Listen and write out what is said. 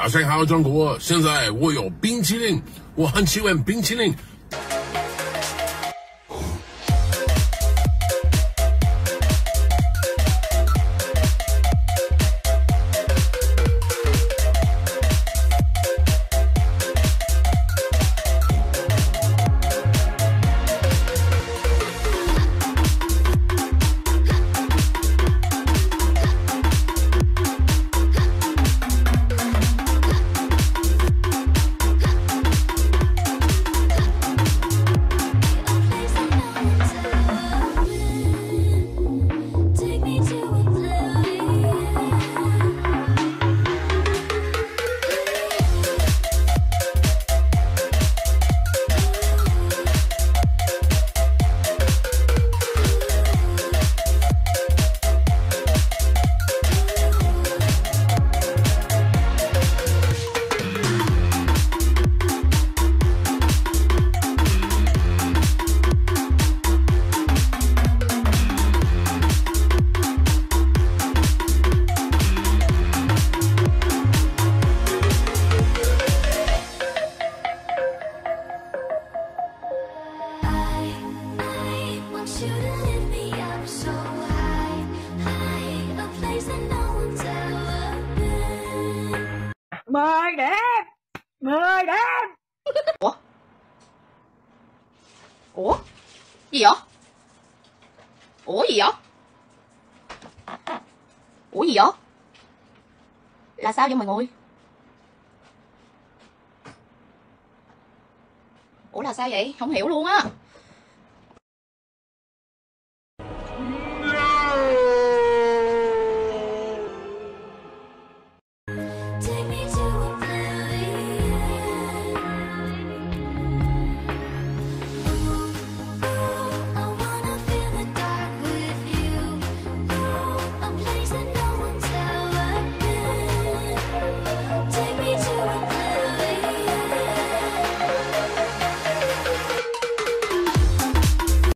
早上好，中国！现在我有冰淇淋，我很喜欢冰淇淋。Mời đến. Ủa gì vậy? Là sao vậy mày ngồi? Ủa là sao vậy? Không hiểu luôn á.